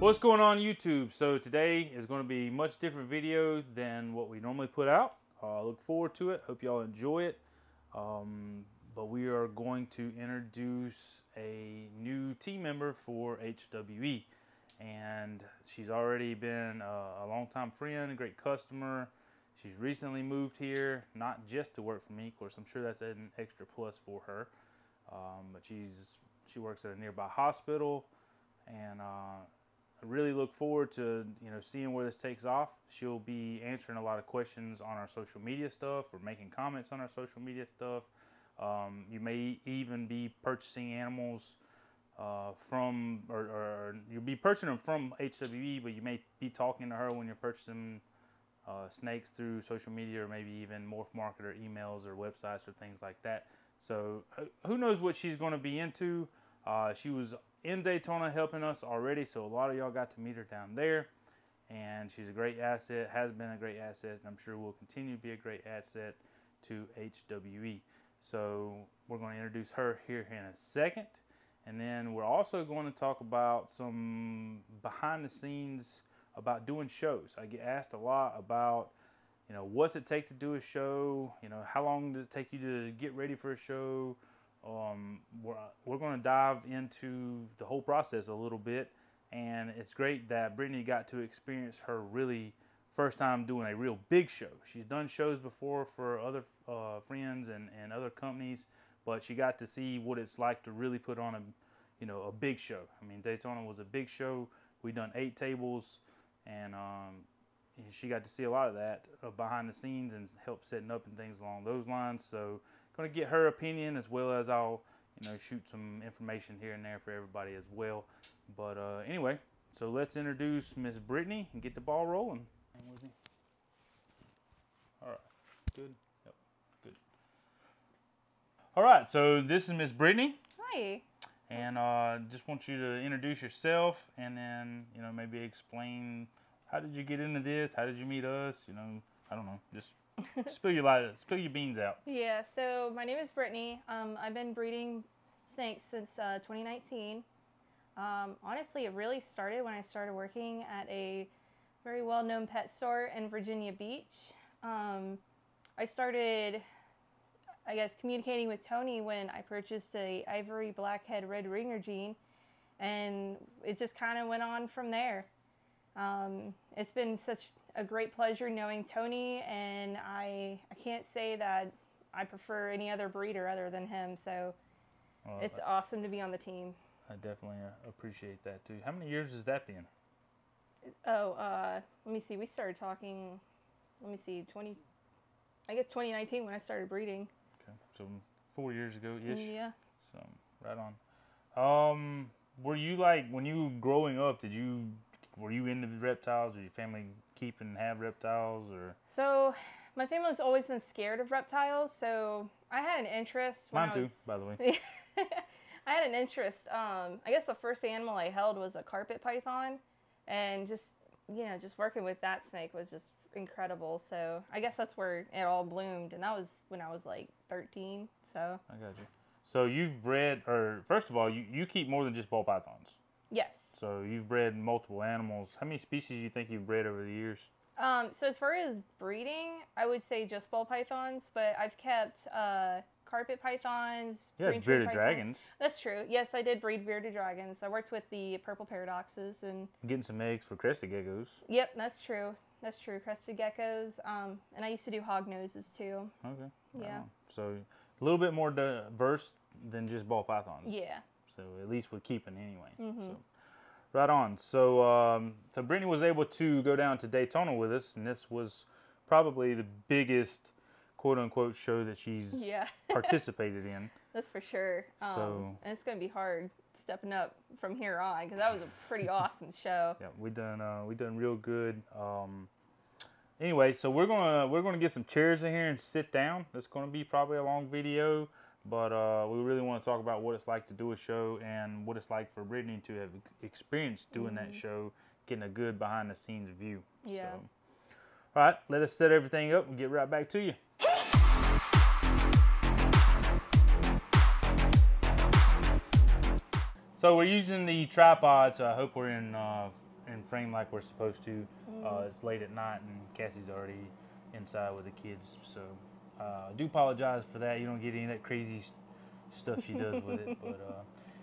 What's going on YouTube? So today is going to be much different video than what we normally put out. Look forward to it. Hope y'all enjoy it. But we are going to introduce a new team member for HWE. And she's already been a longtime friend, a great customer. She's recently moved here, not just to work for me. Of course, I'm sure that's an extra plus for her. But she works at a nearby hospital, and I really look forward to seeing where this takes off. She'll be answering a lot of questions on our social media stuff, or making comments on our social media stuff. You may even be purchasing animals or you'll be purchasing them from HWE, but you may be talking to her when you're purchasing snakes through social media, or maybe even Morph Market or emails or websites or things like that. So who knows what she's going to be into. She was in Daytona helping us already, so a lot of y'all got to meet her down there. And she's a great asset, has been a great asset, and I'm sure will continue to be a great asset to HWE. So we're going to introduce her here in a second. And then we're also going to talk about some behind the scenes about doing shows. I get asked a lot about, what's it take to do a show? How long does it take you to get ready for a show? We're going to dive into the whole process a little bit. And it's great that Brittany got to experience her really first time doing a real big show. She's done shows before for other friends and other companies, but she got to see what it's like to really put on a big show. I mean, Daytona was a big show. We done 8 tables, and she got to see a lot of that behind the scenes and help setting up and things along those lines. So going to get her opinion, as well as I'll shoot some information here and there for everybody as well. But anyway, so let's introduce Miss Brittany and get the ball rolling. With me. All right, good. Yep, good. All right, so this is Miss Brittany. Hi. And just want you to introduce yourself, and then maybe explain how did you get into this, how did you meet us, I don't know, just spill your beans out. Yeah. So my name is Brittany. I've been breeding snakes since 2019. Honestly, it really started when I started working at a very well-known pet store in Virginia Beach. I started, I guess, communicating with Tony when I purchased a ivory blackhead red ringer gene, and it just kind of went on from there. It's been such a great pleasure knowing Tony, and I can't say that I prefer any other breeder other than him, so it's awesome to be on the team. I definitely appreciate that too. How many years has that been? Oh, let me see. We started talking, 2019 when I started breeding. Okay, so 4 years ago-ish. Yeah. So, right on. Were you, when you were growing up, were you into reptiles? Did your family keep and have reptiles? Or? So, my family's always been scared of reptiles, so I had an interest. Mine too, by the way. I had an interest. I guess the first animal I held was a carpet python. And just working with that snake was just incredible. So I guess that's where it all bloomed. And that was when I was 13. So I got you. So you've bred, or first of all, you keep more than just ball pythons. Yes. So you've bred multiple animals. How many species do you think you've bred over the years? So as far as breeding, I would say just ball pythons, but I've kept carpet pythons. Yeah, bearded pythons. Dragons. That's true. Yes, I did breed bearded dragons. I worked with the purple paradoxes and getting some eggs for crested geckos. Yep, that's true. That's true. Crested geckos. And I used to do hog noses too. Okay. Yeah. So a little bit more diverse than just ball pythons. Yeah. So at least we're keeping anyway. Mm-hmm. So, right on. So so Brittany was able to go down to Daytona with us, and this was probably the biggest quote-unquote show that she's participated in. That's for sure. And it's going to be hard stepping up from here on, because that was a pretty awesome show. Yeah, we done real good. Anyway, so we're gonna get some chairs in here and sit down. It's going to be probably a long video, but we really want to talk about what it's like to do a show and what it's like for Brittany to have experienced doing that show, getting a good behind-the-scenes view. Yeah. So, all right, let us set everything up and get right back to you. So we're using the tripod, so I hope we're in in frame like we're supposed to. It's late at night and Cassie's already inside with the kids, so I do apologize for that. You don't get any of that crazy stuff she does with it, but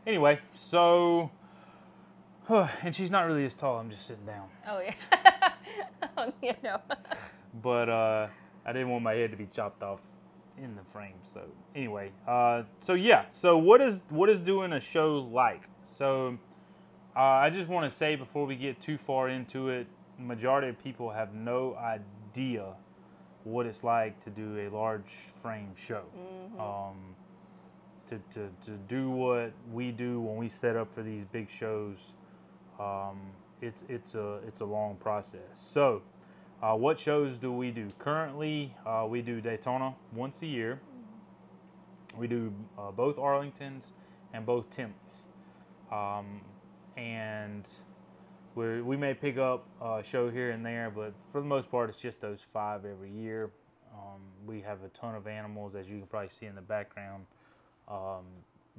anyway, so and she's not really as tall. I'm just sitting down. Oh yeah. You know. But I didn't want my head to be chopped off in the frame. So anyway, so yeah. So what is doing a show like? So I just want to say before we get too far into it, the majority of people have no idea what it's like to do a large frame show. Mm-hmm. To do what we do when we set up for these big shows, it's a long process. So what shows do we do? Currently, we do Daytona once a year. We do both Arlingtons and both Tintleys. And we may pick up a show here and there, but for the most part, it's just those 5 every year. We have a ton of animals, as you can probably see in the background.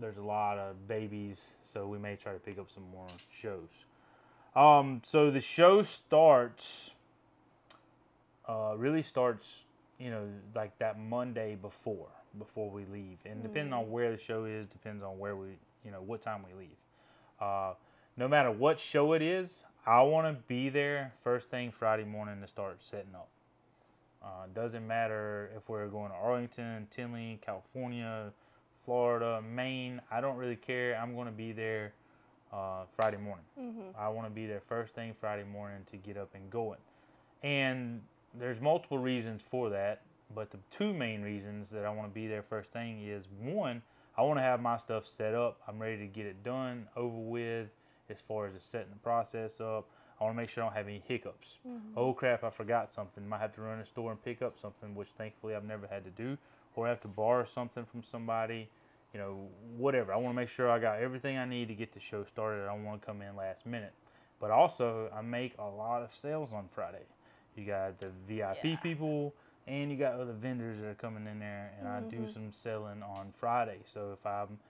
There's a lot of babies, so we may try to pick up some more shows. So the show starts... really starts, you know, like that Monday before we leave, and depending on where the show is, depends on where we, you know, what time we leave. No matter what show it is, I want to be there first thing Friday morning to start setting up. Doesn't matter if we're going to Arlington, Tinley, California, Florida, Maine. I don't really care. I'm going to be there Friday morning. Mm-hmm. I want to be there first thing Friday morning to get up and going, and there's multiple reasons for that, but the 2 main reasons that I want to be there first thing is, 1, I want to have my stuff set up. I'm ready to get it done, over with, as far as just setting the process up. I want to make sure I don't have any hiccups. Mm-hmm. Oh, crap, I forgot something. Might have to run to the store and pick up something, which thankfully I've never had to do, or have to borrow something from somebody, you know, whatever. I want to make sure I got everything I need to get the show started. I don't want to come in last minute. But also, I make a lot of sales on Friday. You got the VIP people, and you got other vendors that are coming in there, and I do some selling on Friday. So if I'm,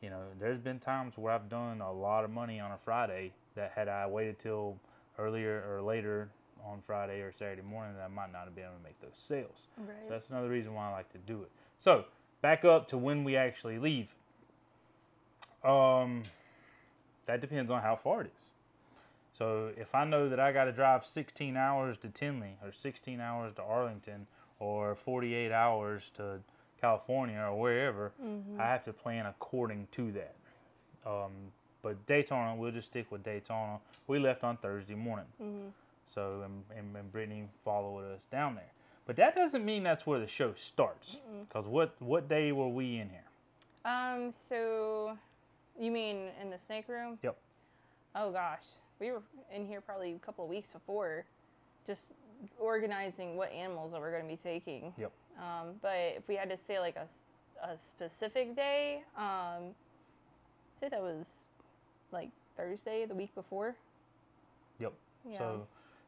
you know, there's been times where I've done a lot of money on a Friday that had I waited till earlier or later on Friday or Saturday morning, that I might not have been able to make those sales. Right. So that's another reason why I like to do it. So back up to when we actually leave. That depends on how far it is. So if I know that I got to drive 16 hours to Tinley, or 16 hours to Arlington, or 48 hours to California or wherever, I have to plan according to that. But Daytona, we'll just stick with Daytona. We left on Thursday morning, so and Brittany followed us down there. But that doesn't mean that's where the show starts, because what day were we in here? So you mean in the snake room? Yep. Oh gosh. We were in here probably a couple of weeks before, just organizing what animals that we're going to be taking. Yep. But if we had to say like a specific day, I'd say that was like Thursday, the week before. Yep. Yeah.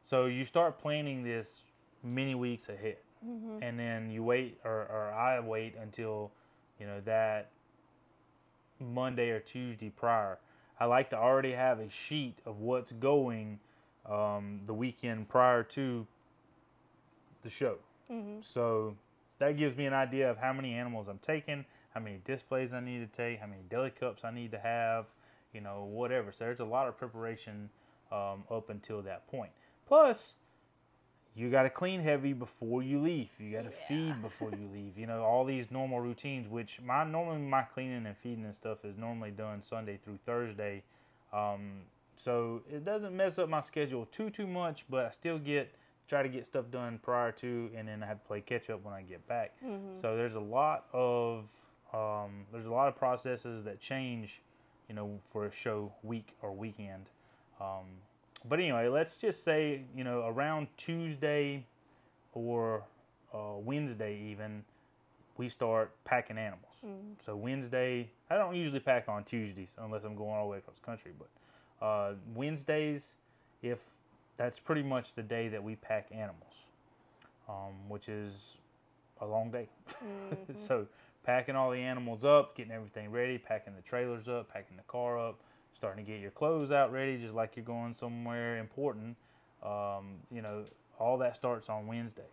So you start planning this many weeks ahead, and then you wait, or I wait until, you know, that Monday or Tuesday prior. I like to already have a sheet of what's going the weekend prior to the show. So that gives me an idea of how many animals I'm taking, how many displays I need to take, how many deli cups I need to have, you know, whatever. So there's a lot of preparation up until that point. Plus, you got to clean heavy before you leave. You got to feed before you leave. You know, all these normal routines, which normally my cleaning and feeding and stuff is normally done Sunday through Thursday. So it doesn't mess up my schedule too much, but I still try to get stuff done prior to, and then I have to play catch up when I get back. So there's a lot of processes that change, you know, for a show week or weekend. But anyway, let's just say, you know, around Tuesday or Wednesday even, we start packing animals. So Wednesday, I don't usually pack on Tuesdays unless I'm going all the way across the country. But Wednesdays, if that's pretty much the day that we pack animals, which is a long day. So packing all the animals up, getting everything ready, packing the trailers up, packing the car up, starting to get your clothes out ready, just like you're going somewhere important. You know, all that starts on Wednesday.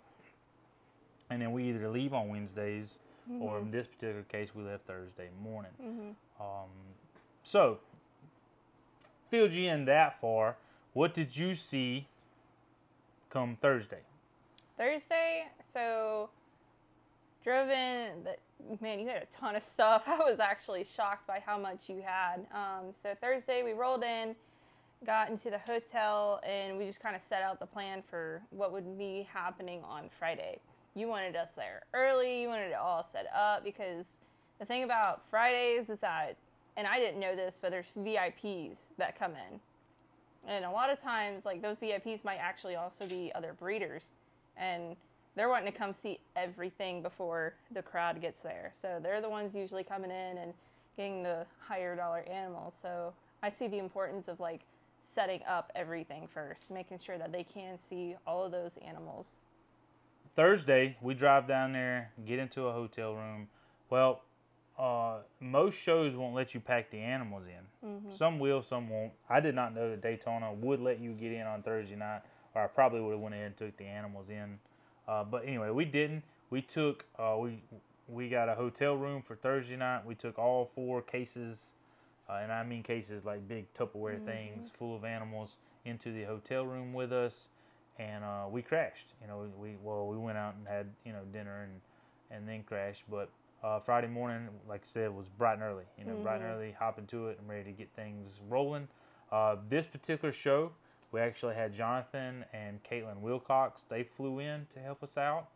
And then we either leave on Wednesdays, mm-hmm. or in this particular case, we left Thursday morning. Mm-hmm. So, filled you in that far. What did you see come Thursday? Thursday, so drove in, man, you had a ton of stuff. I was actually shocked by how much you had. So Thursday we rolled in, got into the hotel, and we just kind of set out the plan for what would be happening on Friday. You wanted us there early, you wanted it all set up, because the thing about Fridays is that, and I didn't know this, but there's VIPs that come in. And a lot of times, like, those VIPs might actually also be other breeders, and they're wanting to come see everything before the crowd gets there. So they're the ones usually coming in and getting the higher dollar animals. So I see the importance of, like, setting up everything first, making sure that they can see all of those animals. Thursday, we drive down there, get into a hotel room. Well, most shows won't let you pack the animals in. Mm-hmm. Some will, some won't. I did not know that Daytona would let you get in on Thursday night, or I probably would have went ahead and took the animals in. But anyway, we didn't. We took, we got a hotel room for Thursday night. We took all 4 cases, and I mean cases like big Tupperware, mm-hmm. things full of animals, into the hotel room with us. And we crashed. You know, we went out and had, you know, dinner and then crashed. But Friday morning, like I said, was bright and early. You know, mm-hmm. bright and early, hop into it and ready to get things rolling. This particular show, we actually had Jonathan and Caitlin Wilcox. They flew in to help us out.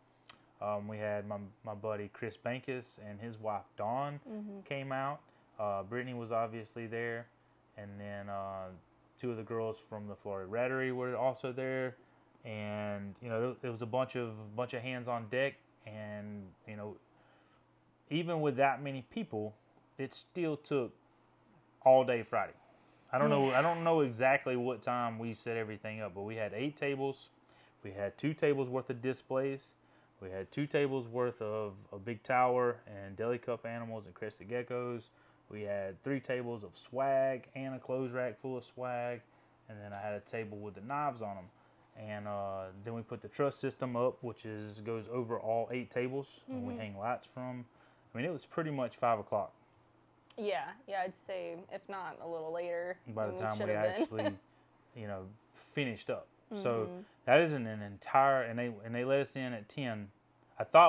We had my buddy Chris Bankus and his wife Dawn, mm-hmm. came out. Brittany was obviously there, and then 2 of the girls from the Florida Rattery were also there. And, you know, it was a bunch of hands on deck, and, you know, even with that many people, it still took all day Friday. I don't know exactly what time we set everything up, but we had 8 tables. We had 2 tables worth of displays. We had 2 tables worth of a big tower and delicup animals and crested geckos. We had 3 tables of swag and a clothes rack full of swag. And then I had a table with the knives on them. And then we put the truss system up, which goes over all 8 tables, mm-hmm. and we hang lights from. I mean, it was pretty much 5 o'clock. Yeah, I'd say if not a little later. By the time we actually, you know, finished up. Mm-hmm. So that isn't an entire, and they let us in at 10.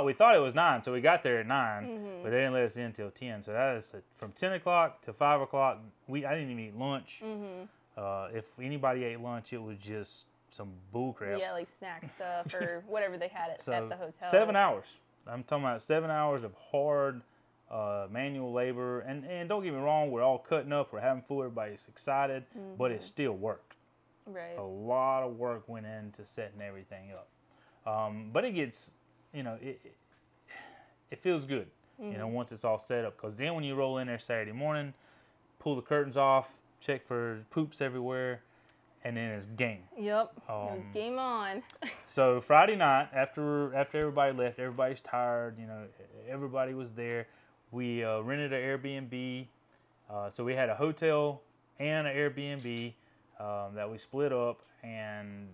We thought it was 9, so we got there at 9, mm-hmm. but they didn't let us in till 10. So that is from 10 o'clock to 5 o'clock. I didn't even eat lunch. Mm-hmm. If anybody ate lunch, it was just some bull crap. Yeah, like snack stuff or whatever they had at the hotel. 7 hours. I'm talking about 7 hours of hard manual labor. And don't get me wrong, we're all cutting up. We're having food. Everybody's excited. Mm-hmm. But it's still work. Right. A lot of work went into setting everything up. But it gets, you know, it feels good, mm-hmm. you know, once it's all set up. Because then when you roll in there Saturday morning, pull the curtains off, check for poops everywhere, and then it's game. Yep. Game on. So Friday night, after everybody left, everybody's tired. You know, everybody was there. We rented an Airbnb. So we had a hotel and an Airbnb that we split up, and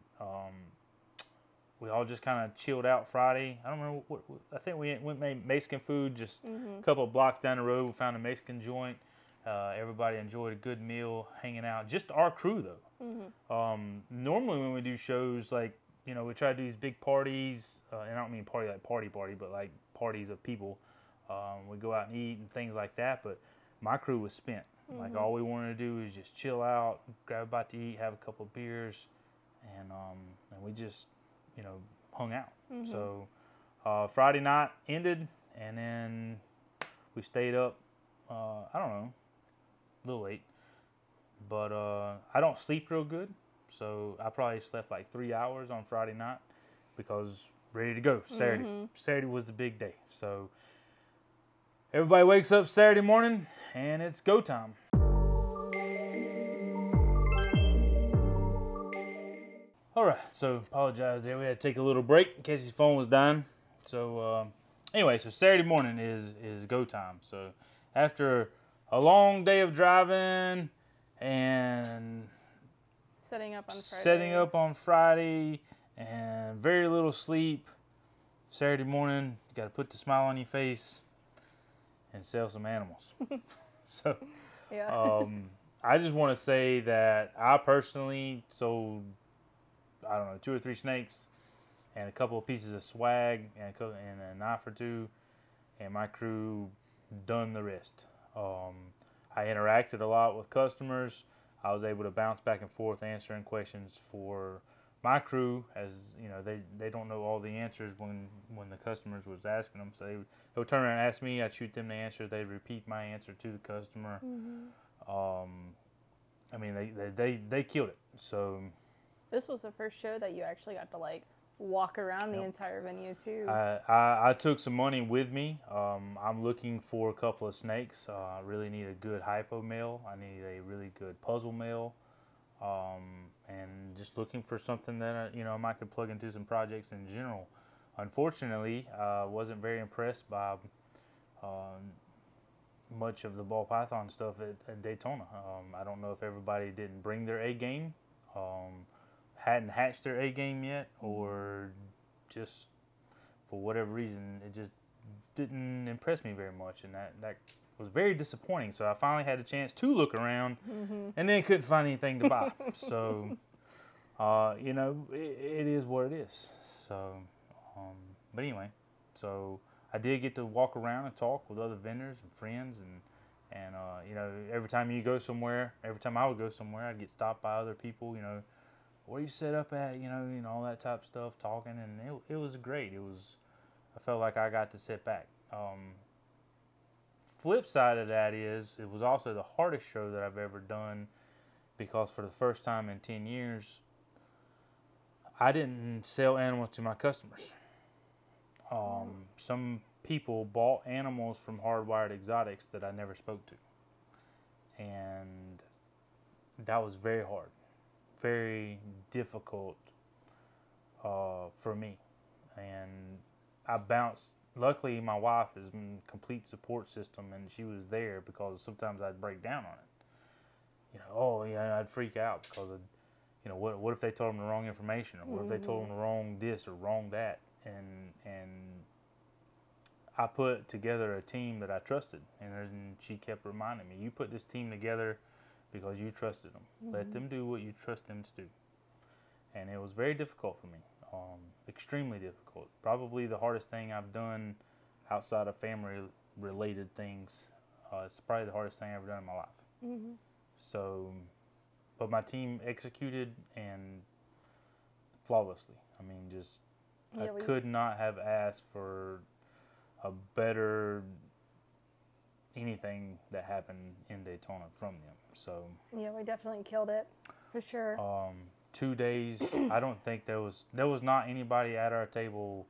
we all just kind of chilled out Friday. I don't remember. I think we made Mexican food just mm-hmm. a couple of blocks down the road. We found a Mexican joint. Everybody enjoyed a good meal, hanging out. Just our crew, though. Mm-hmm. Normally when we do shows, like, you know, we try to do these big parties. And I don't mean party like party, but like parties of people. We go out and eat and things like that. But my crew was spent. Mm-hmm. Like, all we wanted to do is just chill out, grab a bite to eat, have a couple of beers. And we just, you know, hung out. Mm-hmm. So Friday night ended, and then we stayed up, I don't know, a little late, but I don't sleep real good, so I probably slept like 3 hours on Friday night because ready to go Saturday. Mm-hmm. Saturday was the big day, so everybody wakes up Saturday morning and it's go time. All right, so apologize there. We had to take a little break in case his phone was dying. So anyway, so Saturday morning is go time. So after a long day of driving and setting up on Friday. And very little sleep. Saturday morning, you got to put the smile on your face and sell some animals. So, yeah. I just want to say that I personally sold, I don't know, 2 or 3 snakes and a couple of pieces of swag and a knife or two, and my crew done the rest. I interacted a lot with customers. I was able to bounce back and forth answering questions for my crew, as you know, they don't know all the answers when the customers was asking them, so they would turn around and ask me. I'd shoot them the answer. They'd repeat my answer to the customer. Mm-hmm. I mean, they killed it. So this was the first show that you actually got to like walk around the entire venue too. I took some money with me. I'm looking for a couple of snakes. I really need a good hypo male. I need a really good puzzle male. And just looking for something that, you know, I might could plug into some projects in general. Unfortunately, I wasn't very impressed by much of the ball python stuff at Daytona. I don't know if everybody didn't bring their A game, hadn't hatched their A game yet, or just for whatever reason, it just didn't impress me very much, and that was very disappointing. So I finally had a chance to look around, and then couldn't find anything to buy. So, you know, it is what it is. So, but anyway, so I did get to walk around and talk with other vendors and friends, and you know, every time I would go somewhere, I'd get stopped by other people. You know, where you set up at? You know, all that type of stuff, talking, and it was great. I felt like I got to sit back. Flip side of that is it was also the hardest show that I've ever done, because for the first time in 10 years, I didn't sell animals to my customers. Some people bought animals from Hardwired Exotics that I never spoke to, and that was very hard, very difficult for me. And I bounced. Luckily, my wife is in complete support system, and she was there, because sometimes I'd break down on it. You know, oh, yeah, I'd freak out because, you know, what if they told them the wrong information, or what if they told them the wrong this or wrong that? And I put together a team that I trusted, and she kept reminding me, you put this team together because you trusted them. Let them do what you trust them to do. And it was very difficult for me. Extremely difficult. Probably the hardest thing I've done outside of family-related things. It's probably the hardest thing I've ever done in my life. So, but my team executed and flawlessly. I mean, just I could not have asked for a better anything that happened in Daytona from them. So yeah, we definitely killed it for sure. 2 days, I don't think there was not anybody at our table,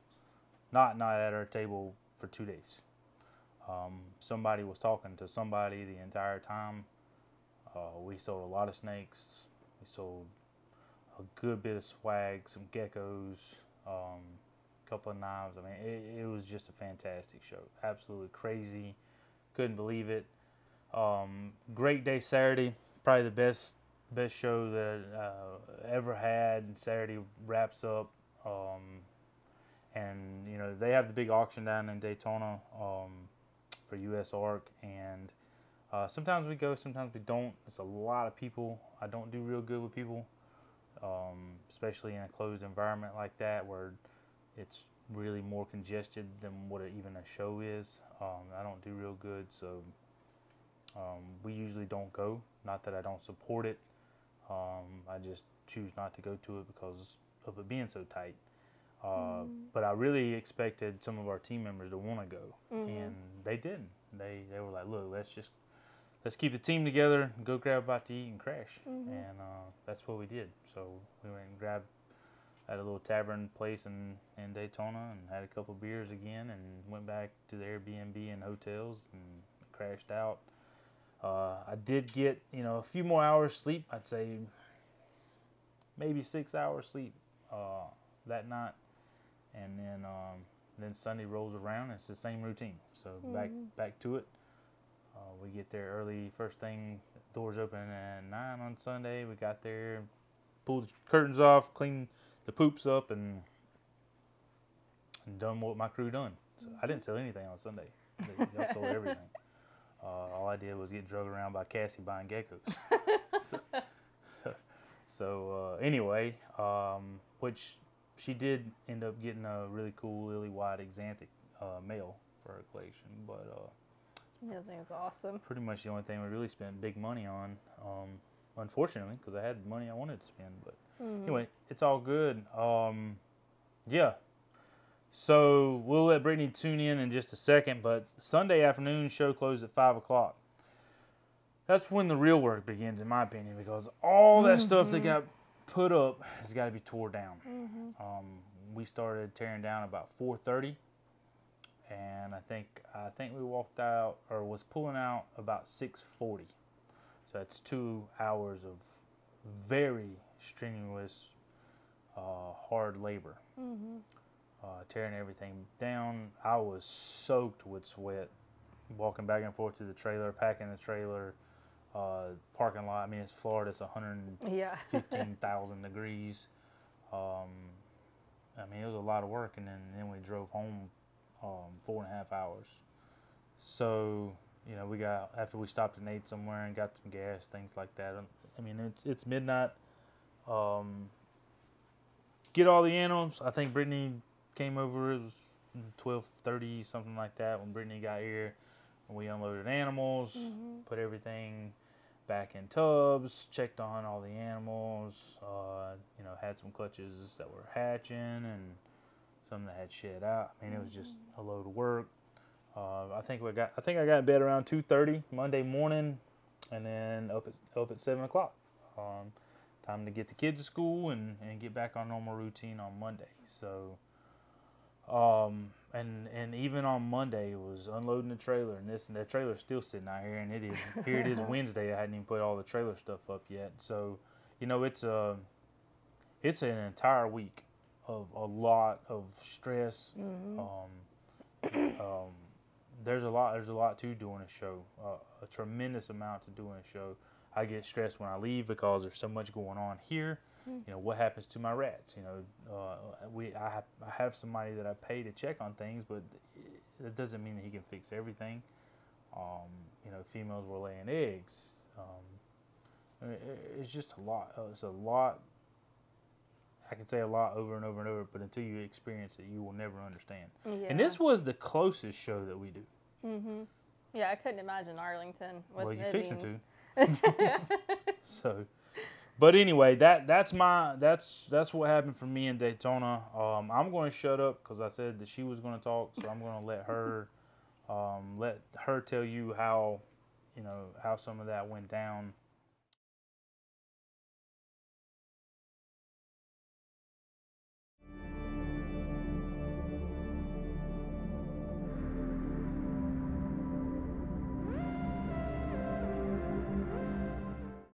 not at our table for 2 days. Somebody was talking to somebody the entire time. We sold a lot of snakes. We sold a good bit of swag, some geckos, a couple of knives. I mean, it was just a fantastic show. Absolutely crazy. Couldn't believe it. Great day Saturday. Probably the best show that ever had. Saturday wraps up, and you know, they have the big auction down in Daytona for US ARC, and sometimes we go, sometimes we don't. It's a lot of people. I don't do real good with people, especially in a closed environment like that, where it's really more congested than what even a show is. I don't do real good, so we usually don't go. Not that I don't support it. I just choose not to go to it because of it being so tight. But I really expected some of our team members to want to go, and they didn't. They were like, look, let's keep the team together, go grab a bite to eat and crash. And that's what we did. So we went and grabbed at a little tavern place in Daytona and had a couple beers again, and went back to the Airbnb and hotels and crashed out. I did get, you know, a few more hours sleep. I'd say maybe 6 hours sleep that night, and then Sunday rolls around. It's the same routine, so back to it. We get there early, first thing Doors open at 9 on Sunday. We got there, pulled the curtains off, cleaned the poops up, and done what my crew done. So I didn't sell anything on Sunday. Y'all sold everything. All I did was get drug around by Cassie buying geckos. So anyway, which she did end up getting a really cool lily-white exanthic male for her collection, but yeah, that thing's awesome. Pretty much the only thing we really spent big money on, unfortunately, because I had the money I wanted to spend. But anyway, it's all good. Yeah. So we'll let Brittany tune in just a second, but Sunday afternoon, show closed at 5 o'clock. That's when the real work begins, in my opinion, because all that stuff that got put up has got to be tore down. We started tearing down about 4:30, and I think we walked out, or was pulling out, about 6:40. So that's 2 hours of very strenuous, hard labor. Tearing everything down. I was soaked with sweat, walking back and forth to the trailer, packing the trailer, parking lot. I mean, it's Florida. It's 115,000 degrees. I mean, it was a lot of work, and then we drove home 4.5 hours. So, you know, after we stopped and ate somewhere and got some gas, things like that. I mean, it's midnight. Get all the animals. I think Brittany came over, it was 12:30, something like that, when Brittany got here. We unloaded animals, put everything back in tubs, checked on all the animals, you know, had some clutches that were hatching and some that had shed out. I mean, it was just a load of work. I think I got in bed around 2:30 Monday morning, and then up at 7 o'clock. Time to get the kids to school and get back on normal routine on Monday. So and even on Monday was unloading the trailer and this and that. Trailer's still sitting out here, and it is Wednesday. I hadn't even put all the trailer stuff up yet. So, you know, it's an entire week of a lot of stress. There's a lot to doing a show, a tremendous amount to doing a show. I get stressed when I leave because there's so much going on here. You know, what happens to my rats? You know, I have somebody that I pay to check on things, but that doesn't mean that he can fix everything. You know, females were laying eggs. I mean, it's just a lot. It's a lot. I can say a lot over and over and over, but until you experience it, you will never understand. Yeah. And this was the closest show that we do. Yeah, I couldn't imagine Arlington. Well, you're fixing to. So, but anyway, that's what happened for me in Daytona. I'm going to shut up because I said that she was going to talk, so I'm going to let her tell you how some of that went down.